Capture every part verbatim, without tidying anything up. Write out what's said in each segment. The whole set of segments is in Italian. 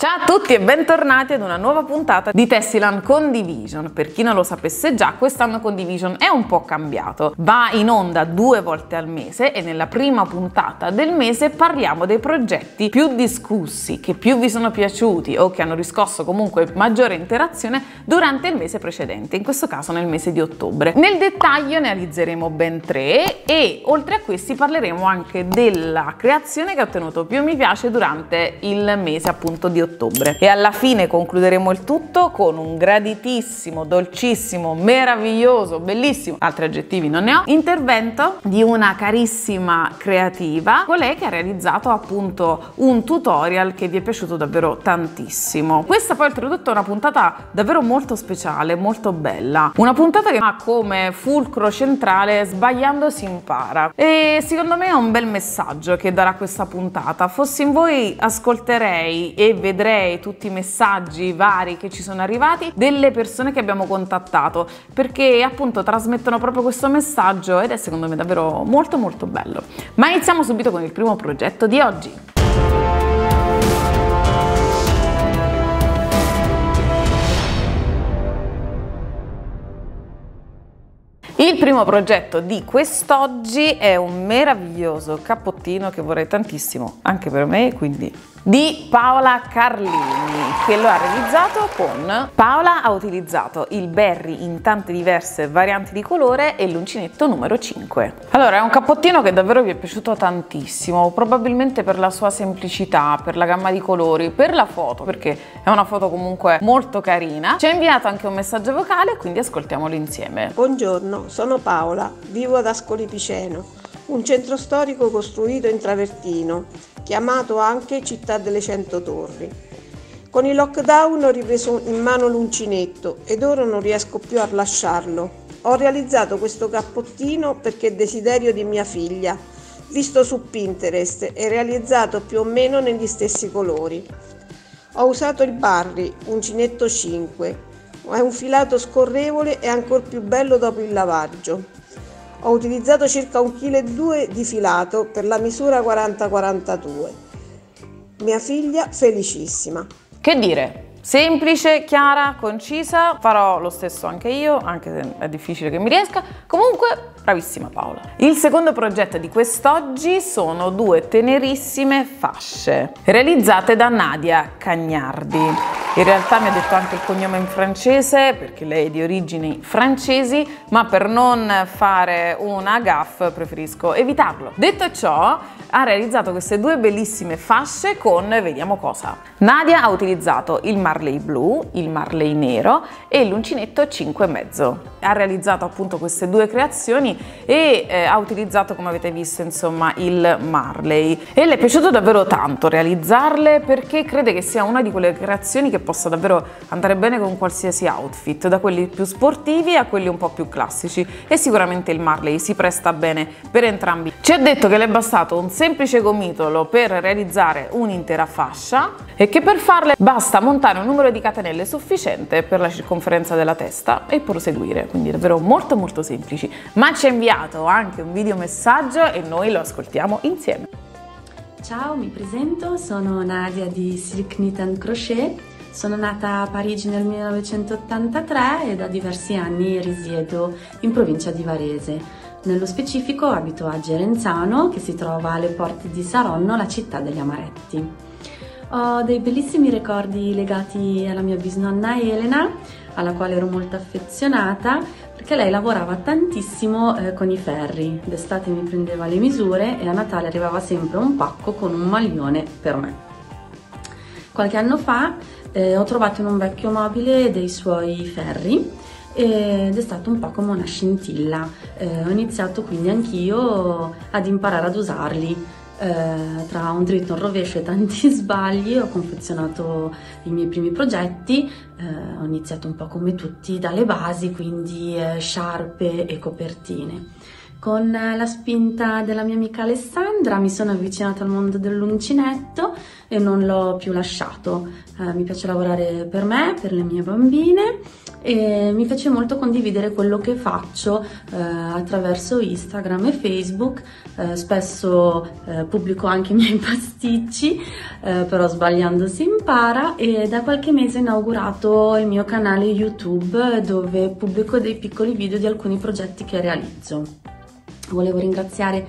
Ciao a tutti e bentornati ad una nuova puntata di Tessiland Condivision. Per chi non lo sapesse già, quest'anno Condivision è un po' cambiato. Va in onda due volte al mese e nella prima puntata del mese parliamo dei progetti più discussi, che più vi sono piaciuti o che hanno riscosso comunque maggiore interazione durante il mese precedente, in questo caso nel mese di ottobre. Nel dettaglio ne analizzeremo ben tre e oltre a questi parleremo anche della creazione che ha ottenuto più mi piace durante il mese appunto di ottobre. Ottobre. E alla fine concluderemo il tutto con un graditissimo, dolcissimo, meraviglioso, bellissimo, altri aggettivi non ne ho, intervento di una carissima creativa, colei che ha realizzato appunto un tutorial che vi è piaciuto davvero tantissimo. Questa poi oltretutto è una puntata davvero molto speciale, molto bella, una puntata che ha come fulcro centrale "Sbagliando si impara", e secondo me è un bel messaggio che darà questa puntata. Fossi in voi ascolterei e vedrei vedrei tutti i messaggi vari che ci sono arrivati delle persone che abbiamo contattato, perché appunto trasmettono proprio questo messaggio ed è secondo me davvero molto molto bello. Ma iniziamo subito con il primo progetto di oggi. Il primo progetto di quest'oggi è un meraviglioso cappottino che vorrei tantissimo anche per me, quindi di Paola Carlini, che lo ha realizzato con... Paola ha utilizzato il Barry in tante diverse varianti di colore e l'uncinetto numero cinque. Allora, è un cappottino che davvero vi è piaciuto tantissimo, probabilmente per la sua semplicità, per la gamma di colori, per la foto, perché è una foto comunque molto carina. Ci ha inviato anche un messaggio vocale, quindi ascoltiamolo insieme. Buongiorno, sono Paola, vivo ad Ascoli Piceno, un centro storico costruito in travertino, chiamato anche Città delle Cento Torri. Con il lockdown ho ripreso in mano l'uncinetto ed ora non riesco più a lasciarlo. Ho realizzato questo cappottino perché è desiderio di mia figlia, visto su Pinterest e realizzato più o meno negli stessi colori. Ho usato il Barry, uncinetto cinque, è un filato scorrevole e ancor più bello dopo il lavaggio. Ho utilizzato circa un virgola due chili di filato per la misura quaranta quarantadue. Mia figlia felicissima. Che dire? Semplice, chiara, concisa, farò lo stesso anche io, anche se è difficile che mi riesca. Comunque, bravissima Paola. Il secondo progetto di quest'oggi sono due tenerissime fasce realizzate da Nadia Cagnardi. In realtà mi ha detto anche il cognome in francese perché lei è di origini francesi, ma per non fare una gaffe preferisco evitarlo. Detto ciò, ha realizzato queste due bellissime fasce con, vediamo cosa. Nadia ha utilizzato il Marley blu, il Marley nero e l'uncinetto cinque e mezzo. Ha realizzato appunto queste due creazioni e eh, ha utilizzato, come avete visto, insomma il Marley, e le è piaciuto davvero tanto realizzarle perché crede che sia una di quelle creazioni che possa davvero andare bene con qualsiasi outfit, da quelli più sportivi a quelli un po' più classici, e sicuramente il Marley si presta bene per entrambi. Ci ha detto che le è bastato un semplice gomitolo per realizzare un'intera fascia e che per farle basta montare un numero di catenelle sufficiente per la circonferenza della testa e proseguire, quindi davvero molto molto semplici. Ma ci ha inviato anche un video messaggio e noi lo ascoltiamo insieme. Ciao, mi presento, sono Nadia di Silk, Knit and Crochet, sono nata a Parigi nel millenovecentottantatré e da diversi anni risiedo in provincia di Varese. Nello specifico abito a Gerenzano, che si trova alle porte di Saronno, la città degli amaretti. Ho dei bellissimi ricordi legati alla mia bisnonna Elena, alla quale ero molto affezionata perché lei lavorava tantissimo eh, con i ferri. D'estate mi prendeva le misure e a Natale arrivava sempre un pacco con un maglione per me. Qualche anno fa eh, ho trovato in un vecchio mobile dei suoi ferri ed è stato un po' come una scintilla. Eh, ho iniziato quindi anch'io ad imparare ad usarli. Eh, tra un dritto e un rovescio e tanti sbagli ho confezionato i miei primi progetti. Eh, ho iniziato un po' come tutti dalle basi, quindi eh, sciarpe e copertine. Con la spinta della mia amica Alessandra mi sono avvicinata al mondo dell'uncinetto e non l'ho più lasciato. Eh, mi piace lavorare per me, per le mie bambine, e mi piace molto condividere quello che faccio eh, attraverso Instagram e Facebook. Eh, spesso eh, pubblico anche i miei pasticci, eh, però sbagliando si impara, e da qualche mese ho inaugurato il mio canale YouTube dove pubblico dei piccoli video di alcuni progetti che realizzo. Volevo ringraziare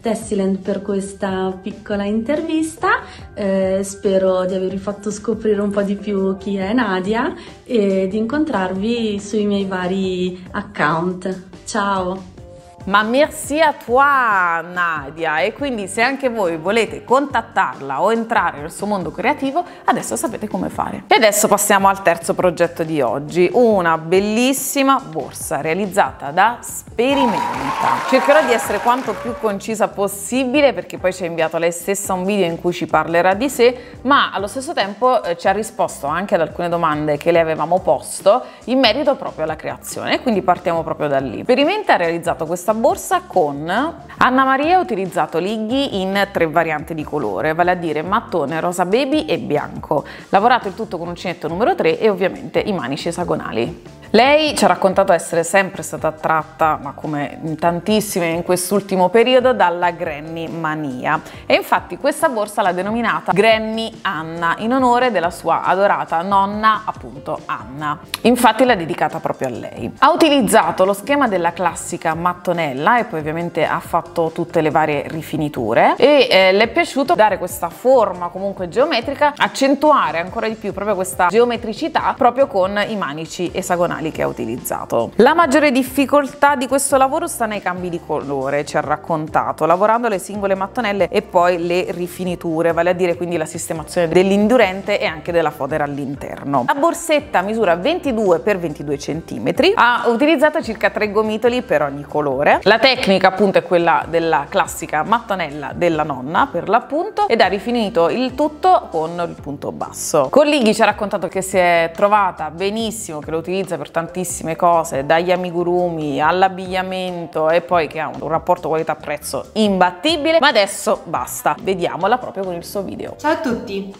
Tessiland per questa piccola intervista, eh, spero di avervi fatto scoprire un po' di più chi è Nadia e di incontrarvi sui miei vari account. Ciao! Ma merci a toi, Nadia, e quindi se anche voi volete contattarla o entrare nel suo mondo creativo, adesso sapete come fare. E adesso passiamo al terzo progetto di oggi, una bellissima borsa realizzata da Sperimenta. Cercherò di essere quanto più concisa possibile perché poi ci ha inviato lei stessa un video in cui ci parlerà di sé, ma allo stesso tempo ci ha risposto anche ad alcune domande che le avevamo posto in merito proprio alla creazione, quindi partiamo proprio da lì. Sperimenta ha realizzato questa borsa con Anna Maria. Ha utilizzato lighi in tre varianti di colore, vale a dire mattone, rosa baby e bianco, lavorato il tutto con uncinetto numero tre e ovviamente i manici esagonali. Lei ci ha raccontato essere sempre stata attratta, ma come tantissime in quest'ultimo periodo, dalla Granny Mania, e infatti questa borsa l'ha denominata Granny Anna in onore della sua adorata nonna, appunto Anna, infatti l'ha dedicata proprio a lei. Ha utilizzato lo schema della classica mattonella e poi ovviamente ha fatto tutte le varie rifiniture, e eh, le è piaciuto dare questa forma comunque geometrica, accentuare ancora di più proprio questa geometricità proprio con i manici esagonali che ha utilizzato. La maggiore difficoltà di questo lavoro sta nei cambi di colore, ci ha raccontato, lavorando le singole mattonelle e poi le rifiniture, vale a dire quindi la sistemazione dell'indurente e anche della fodera all'interno. La borsetta misura ventidue per ventidue centimetri, ha utilizzato circa tre gomitoli per ogni colore. La tecnica appunto è quella della classica mattonella della nonna per l'appunto, ed ha rifinito il tutto con il punto basso. Con lighi ci ha raccontato che si è trovata benissimo, che lo utilizza per tantissime cose, dagli amigurumi all'abbigliamento, e poi che ha un rapporto qualità-prezzo imbattibile. Ma adesso basta, vediamola proprio con il suo video. Ciao a tutti,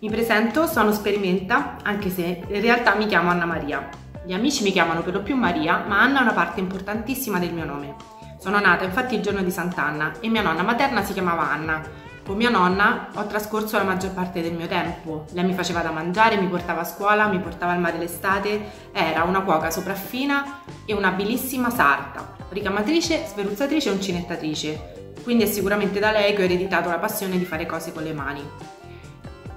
mi presento, sono Sperimenta, anche se in realtà mi chiamo Anna Maria. Gli amici mi chiamano per lo più Maria, ma Anna è una parte importantissima del mio nome. Sono nata infatti il giorno di Sant'Anna e mia nonna materna si chiamava Anna. Con mia nonna ho trascorso la maggior parte del mio tempo. Lei mi faceva da mangiare, mi portava a scuola, mi portava al mare l'estate. Era una cuoca sopraffina e un'abilissima sarta, ricamatrice, sveruzzatrice e uncinettatrice. Quindi è sicuramente da lei che ho ereditato la passione di fare cose con le mani.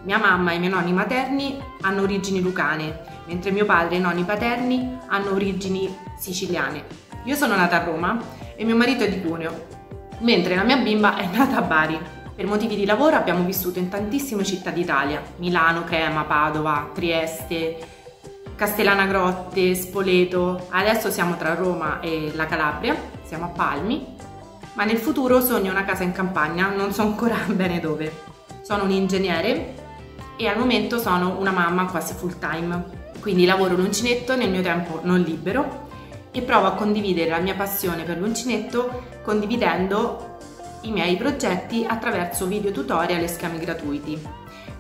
Mia mamma e i miei nonni materni hanno origini lucane, mentre mio padre e i nonni paterni hanno origini siciliane. Io sono nata a Roma e mio marito è di Cuneo, mentre la mia bimba è nata a Bari. Per motivi di lavoro abbiamo vissuto in tantissime città d'Italia: Milano, Crema, Padova, Trieste, Castellana Grotte, Spoleto. Adesso siamo tra Roma e la Calabria, siamo a Palmi, ma nel futuro sogno una casa in campagna, non so ancora bene dove. Sono un ingegnere e al momento sono una mamma quasi full time, quindi lavoro l'uncinetto nel mio tempo non libero e provo a condividere la mia passione per l'uncinetto condividendo i miei progetti attraverso video tutorial e schemi gratuiti,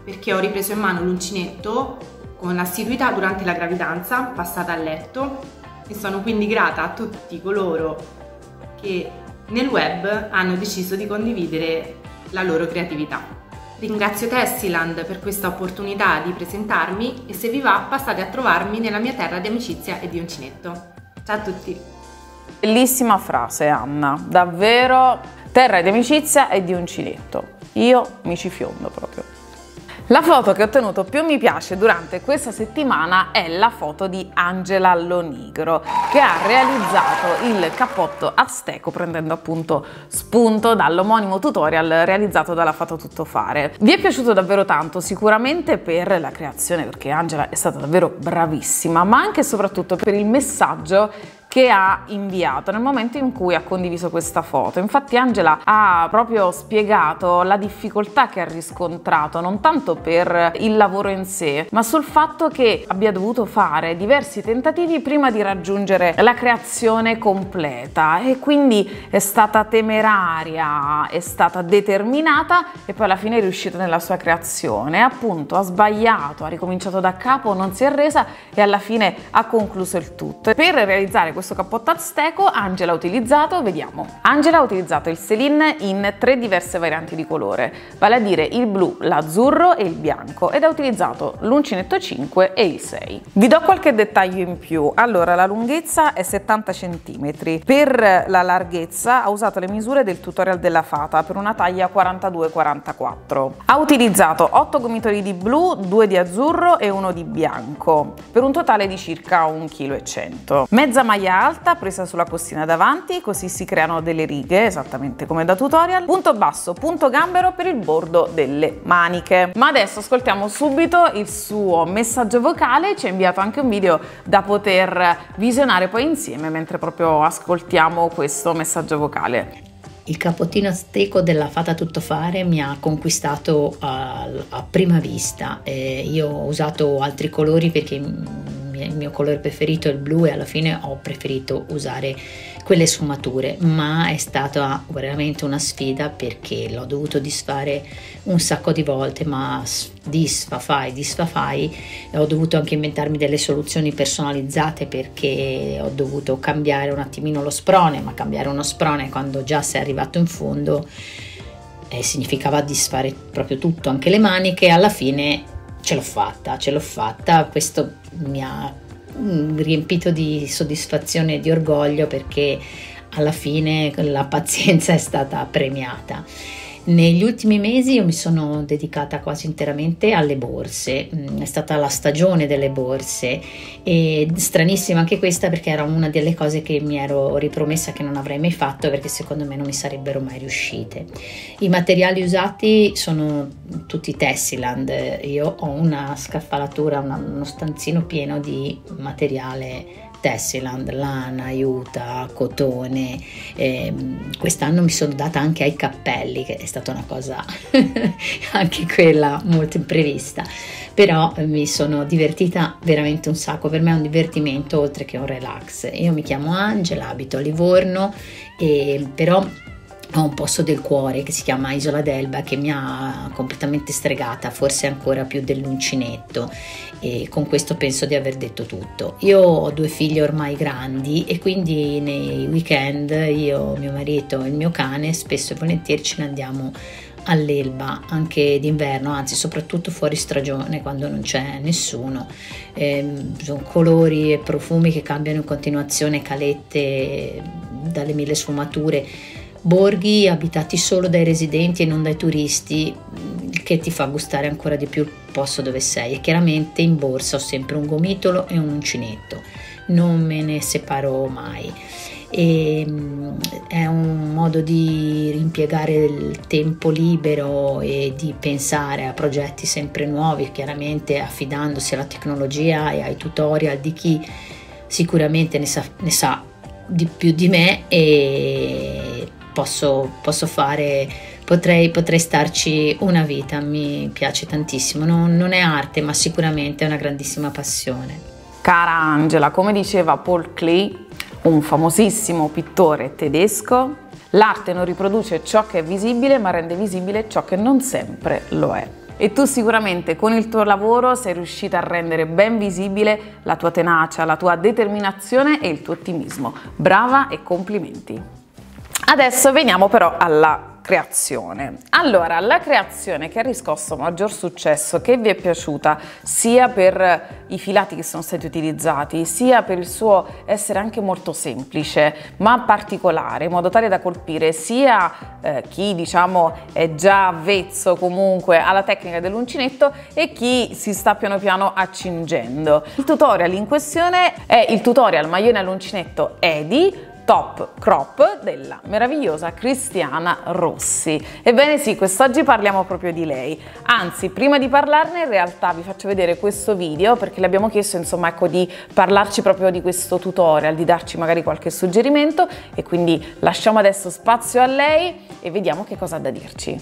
perché ho ripreso in mano l'uncinetto con assiduità durante la gravidanza passata a letto, e sono quindi grata a tutti coloro che nel web hanno deciso di condividere la loro creatività. Ringrazio Tessiland per questa opportunità di presentarmi, e se vi va passate a trovarmi nella mia terra di amicizia e di uncinetto. Ciao a tutti! Bellissima frase, Anna, davvero. Terra di amicizia e di uncinetto. Io mi ci fiondo proprio. La foto che ho ottenuto più mi piace durante questa settimana è la foto di Angela Lonigro, che ha realizzato il cappotto azteco prendendo appunto spunto dall'omonimo tutorial realizzato dalla Fata Tuttofare. Vi è piaciuto davvero tanto, sicuramente per la creazione, perché Angela è stata davvero bravissima, ma anche e soprattutto per il messaggio che ha inviato nel momento in cui ha condiviso questa foto. Infatti Angela ha proprio spiegato la difficoltà che ha riscontrato, non tanto per il lavoro in sé, ma sul fatto che abbia dovuto fare diversi tentativi prima di raggiungere la creazione completa, e quindi è stata temeraria, è stata determinata e poi alla fine è riuscita nella sua creazione. Appunto, ha sbagliato, ha ricominciato da capo, non si è resa e alla fine ha concluso il tutto. Per realizzare questo cappotto azteco Angela ha utilizzato, vediamo, Angela ha utilizzato il Celine in tre diverse varianti di colore, vale a dire il blu, l'azzurro e il bianco, ed ha utilizzato l'uncinetto cinque e il sei. Vi do qualche dettaglio in più. Allora, la lunghezza è settanta centimetri, per la larghezza ha usato le misure del tutorial della Fata per una taglia quarantadue quarantaquattro. Ha utilizzato otto gomitoli di blu, due di azzurro e uno di bianco, per un totale di circa un virgola cento chilogrammi. Mezza maglia alta presa sulla costina davanti, così si creano delle righe esattamente come da tutorial, punto basso, punto gambero per il bordo delle maniche. Ma adesso ascoltiamo subito il suo messaggio vocale, ci ha inviato anche un video da poter visionare poi insieme mentre proprio ascoltiamo questo messaggio vocale. Il cappottino azteco della Fata Tuttofare mi ha conquistato a, a prima vista, eh, io ho usato altri colori perché il mio colore preferito è il blu e alla fine ho preferito usare quelle sfumature, ma è stata veramente una sfida perché l'ho dovuto disfare un sacco di volte, ma disfafai, disfafai, ho dovuto anche inventarmi delle soluzioni personalizzate perché ho dovuto cambiare un attimino lo sprone, ma cambiare uno sprone quando già sei arrivato in fondo eh, significava disfare proprio tutto, anche le maniche. Alla fine ce l'ho fatta, ce l'ho fatta, questo mi ha riempito di soddisfazione e di orgoglio perché alla fine la pazienza è stata premiata. Negli ultimi mesi io mi sono dedicata quasi interamente alle borse, è stata la stagione delle borse e stranissima anche questa perché era una delle cose che mi ero ripromessa che non avrei mai fatto perché secondo me non mi sarebbero mai riuscite. I materiali usati sono tutti Tessiland, io ho una scaffalatura, una, uno stanzino pieno di materiale Tessiland, lana, juta, cotone. Eh, quest'anno mi sono data anche ai cappelli, che è stata una cosa anche quella molto imprevista, però mi sono divertita veramente un sacco, per me è un divertimento oltre che un relax. Io mi chiamo Angela, abito a Livorno e però ho un posto del cuore che si chiama Isola d'Elba che mi ha completamente stregata, forse ancora più dell'uncinetto, e con questo penso di aver detto tutto. Io ho due figli ormai grandi e quindi nei weekend io, mio marito e il mio cane spesso e volentieri ce ne andiamo all'Elba anche d'inverno, anzi soprattutto fuori stagione quando non c'è nessuno. Ehm, sono colori e profumi che cambiano in continuazione, calette dalle mille sfumature, borghi abitati solo dai residenti e non dai turisti, che ti fa gustare ancora di più il posto dove sei. E chiaramente in borsa ho sempre un gomitolo e un uncinetto, non me ne separo mai. E è un modo di rimpiegare il tempo libero e di pensare a progetti sempre nuovi, chiaramente affidandosi alla tecnologia e ai tutorial di chi sicuramente ne sa, ne sa di più di me, e Posso, posso fare, potrei, potrei starci una vita, mi piace tantissimo, non, non è arte ma sicuramente è una grandissima passione. Cara Angela, come diceva Paul Klee, un famosissimo pittore tedesco, l'arte non riproduce ciò che è visibile ma rende visibile ciò che non sempre lo è. E tu sicuramente con il tuo lavoro sei riuscita a rendere ben visibile la tua tenacia, la tua determinazione e il tuo ottimismo. Brava e complimenti! Adesso veniamo però alla creazione. Allora, la creazione che ha riscosso maggior successo, che vi è piaciuta sia per i filati che sono stati utilizzati, sia per il suo essere anche molto semplice ma particolare, in modo tale da colpire sia eh, chi diciamo è già avvezzo comunque alla tecnica dell'uncinetto e chi si sta piano piano accingendo. Il tutorial in questione è il tutorial maglione all'uncinetto Edi top crop della meravigliosa Cristiana Rossi. Ebbene sì, quest'oggi parliamo proprio di lei, anzi prima di parlarne in realtà vi faccio vedere questo video perché le abbiamo chiesto insomma ecco di parlarci proprio di questo tutorial, di darci magari qualche suggerimento e quindi lasciamo adesso spazio a lei e vediamo che cosa ha da dirci.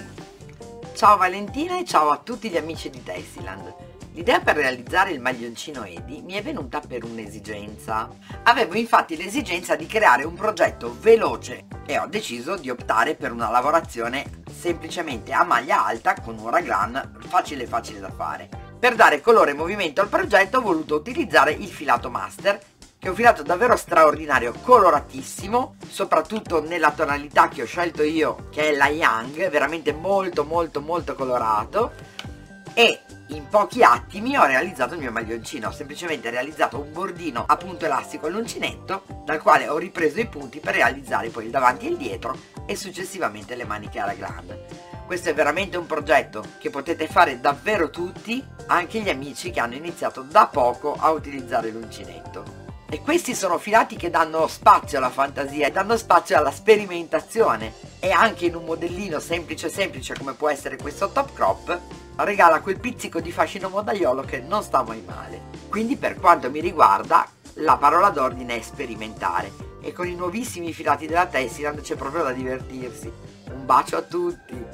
Ciao Valentina e ciao a tutti gli amici di Tessiland. L'idea per realizzare il maglioncino Edi mi è venuta per un'esigenza. Avevo infatti l'esigenza di creare un progetto veloce e ho deciso di optare per una lavorazione semplicemente a maglia alta con un raglan facile facile da fare. Per dare colore e movimento al progetto ho voluto utilizzare il filato Master, che è un filato davvero straordinario, coloratissimo, soprattutto nella tonalità che ho scelto io, che è la Young, veramente molto molto molto colorato, e in pochi attimi ho realizzato il mio maglioncino. Ho semplicemente realizzato un bordino a punto elastico all'uncinetto, dal quale ho ripreso i punti per realizzare poi il davanti e il dietro e successivamente le maniche alla grande. Questo è veramente un progetto che potete fare davvero tutti, anche gli amici che hanno iniziato da poco a utilizzare l'uncinetto. E questi sono filati che danno spazio alla fantasia e danno spazio alla sperimentazione, e anche in un modellino semplice semplice come può essere questo top crop regala quel pizzico di fascino modaiolo che non sta mai male. Quindi per quanto mi riguarda la parola d'ordine è sperimentare, e con i nuovissimi filati della Tessiland c'è proprio da divertirsi. Un bacio a tutti!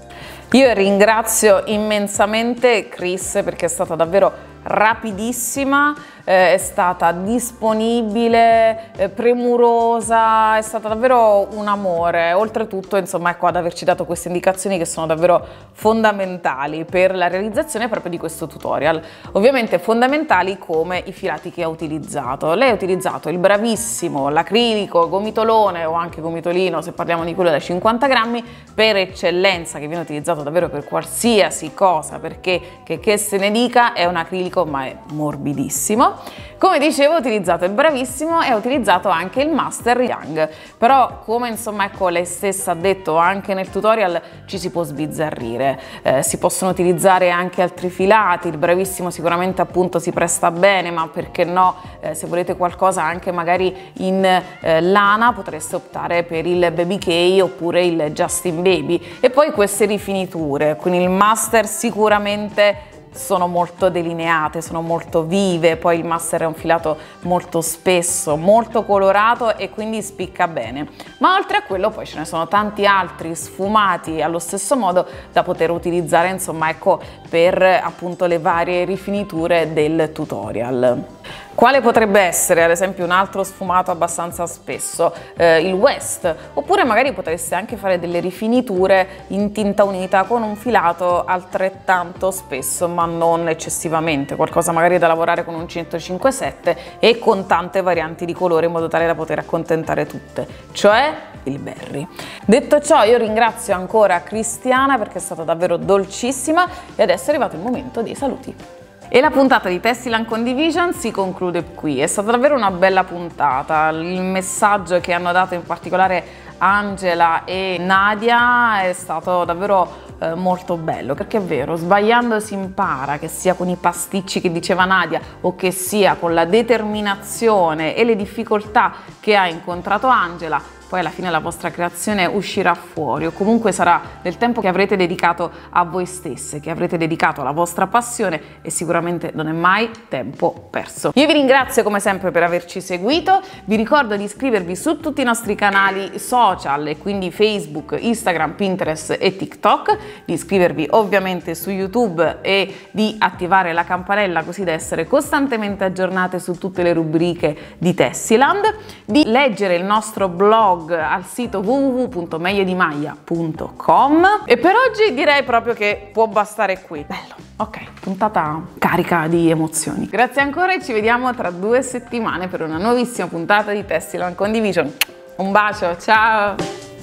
Io ringrazio immensamente Chris perché è stata davvero rapidissima, eh, è stata disponibile, eh, premurosa, è stata davvero un amore, oltretutto insomma ecco ad averci dato queste indicazioni che sono davvero fondamentali per la realizzazione proprio di questo tutorial, ovviamente fondamentali come i filati che ha utilizzato. Lei ha utilizzato il Bravissimo, l'acrilico, gomitolone o anche gomitolino se parliamo di quello da cinquanta grammi per eccellenza, che viene utilizzato davvero per qualsiasi cosa perché che, che se ne dica è un acrilico ma è morbidissimo. Come dicevo, ho utilizzato il Bravissimo e ho utilizzato anche il Master Young, però come insomma ecco lei stessa ha detto anche nel tutorial ci si può sbizzarrire, eh, si possono utilizzare anche altri filati. Il Bravissimo sicuramente appunto si presta bene, ma perché no, eh, se volete qualcosa anche magari in eh, lana potreste optare per il Baby K oppure il Justin Baby. E poi queste rifiniture con il Master sicuramente sono molto delineate, sono molto vive, poi il Master è un filato molto spesso, molto colorato e quindi spicca bene. Ma oltre a quello poi ce ne sono tanti altri sfumati allo stesso modo da poter utilizzare insomma ecco per appunto le varie rifiniture del tutorial. Quale potrebbe essere ad esempio un altro sfumato abbastanza spesso? Eh, il West, oppure magari potreste anche fare delle rifiniture in tinta unita con un filato altrettanto spesso ma non eccessivamente, qualcosa magari da lavorare con un centocinquantasette e con tante varianti di colore in modo tale da poter accontentare tutte, cioè il Barry. Detto ciò io ringrazio ancora Cristiana perché è stata davvero dolcissima e adesso è arrivato il momento dei saluti. E la puntata di Tessiland Condivision si conclude qui. È stata davvero una bella puntata, il messaggio che hanno dato in particolare Angela e Nadia è stato davvero eh, molto bello, perché è vero, sbagliando si impara, che sia con i pasticci che diceva Nadia o che sia con la determinazione e le difficoltà che ha incontrato Angela, poi alla fine la vostra creazione uscirà fuori o comunque sarà del tempo che avrete dedicato a voi stesse, che avrete dedicato alla vostra passione, e sicuramente non è mai tempo perso. Io vi ringrazio come sempre per averci seguito, vi ricordo di iscrivervi su tutti i nostri canali social e quindi Facebook, Instagram, Pinterest e TikTok, di iscrivervi ovviamente su YouTube e di attivare la campanella così da essere costantemente aggiornate su tutte le rubriche di Tessiland, di leggere il nostro blog al sito w w w punto meglio di maglia punto com e per oggi direi proprio che può bastare qui. Bello, ok, puntata carica di emozioni. Grazie ancora e ci vediamo tra due settimane per una nuovissima puntata di Tessiland Condivision. Un bacio, ciao!